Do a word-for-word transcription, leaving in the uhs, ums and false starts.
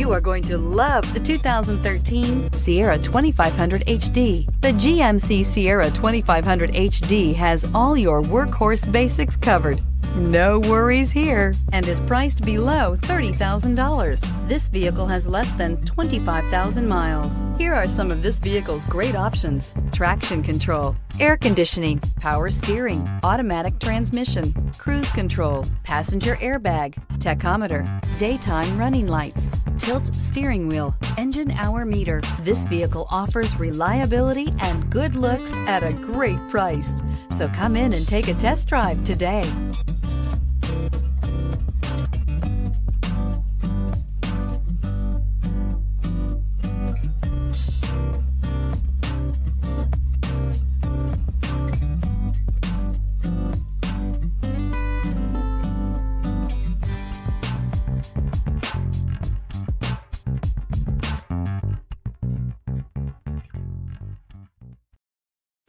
You are going to love the two thousand thirteen Sierra twenty-five hundred H D. The G M C Sierra twenty-five hundred H D has all your workhorse basics covered. No worries here, and is priced below thirty thousand dollars. This vehicle has less than twenty-five thousand miles. Here are some of this vehicle's great options: traction control, air conditioning, power steering, automatic transmission, cruise control, passenger airbag, tachometer, daytime running lights, tilt steering wheel, engine hour meter. This vehicle offers reliability and good looks at a great price. So come in and take a test drive today.